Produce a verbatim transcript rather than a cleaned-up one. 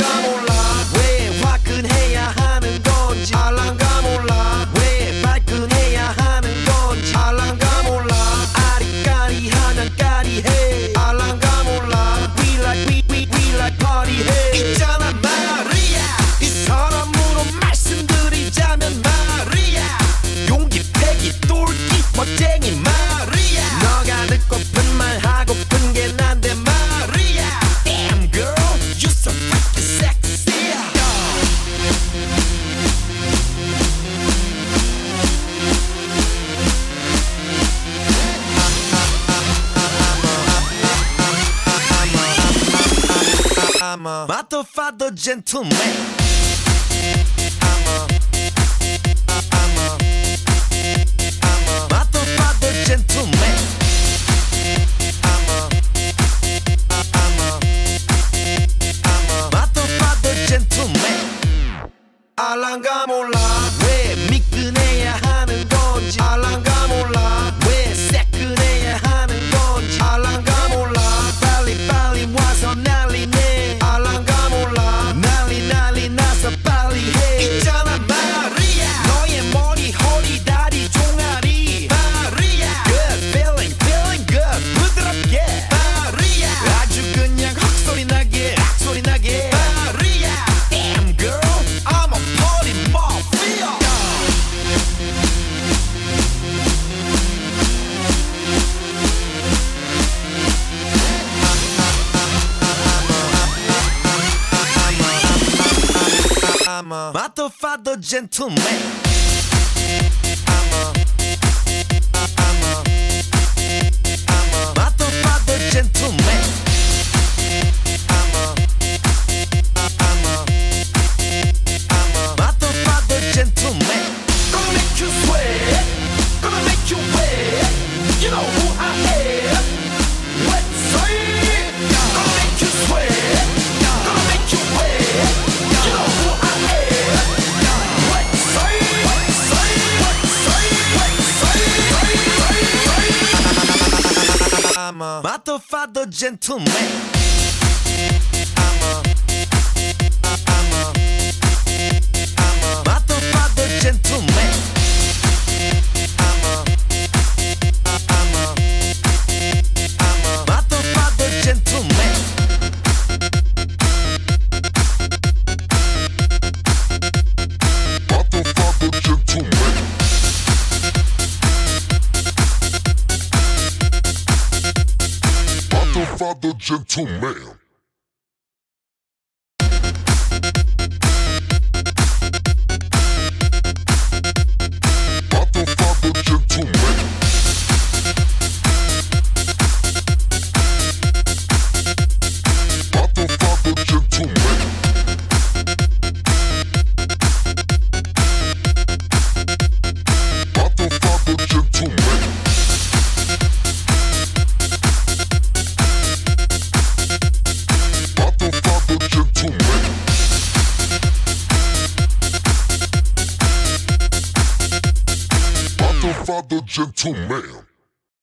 알랑가 몰라 왜 화끈해야 하는 건지 알랑가 몰라 왜 발끈해야 하는 건지 알랑가 몰라 아리까리하면 까리해 알랑가 몰라 We like we we we like party 해 있잖아 마리아 이 사람으로 말씀드리자면 마리아 용기 패기 똘끼 멋쟁이 마리아 너가 듣고픈 말 하고픈 게 난데 마리아 Damn girl you're so fucking sexy I'm a motherfucking gentleman 알랑가 몰라 왜 미끈해야 하는 건지 알랑가 몰라 왜 새끈해야 하는 건지 알랑가 몰라 빨리 빨리 와서 난리네 알랑가 몰라 난리 난리 나서 빨리 해 있잖아 마리아 너의 머리 허리 다리 종아리 마리아 Good feeling feeling good 부드럽게 마리아 아주 그냥 헉 소리 나게 헉 소리 나게 마리아 Damn girl I'm a motherfucking gentleman. I'm a, I'm a, I'm a motherfucking gentleman. I'm a, I'm a, I'm a motherfucking gentleman. Gonna make you sweat, gonna make you wet. You know who I am. Let's say, gonna make you sweat, gonna make you wet. You know who I am. I'm a motherfucking gentleman. I'm a, I'm a, I'm a motherfucking gentleman. I'm a, I'm a, I'm a motherfucking gentleman. Father gentleman. Gentleman.